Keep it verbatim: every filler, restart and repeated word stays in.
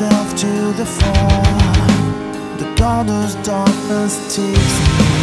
myself to the floor. The daughter's darkness takes me.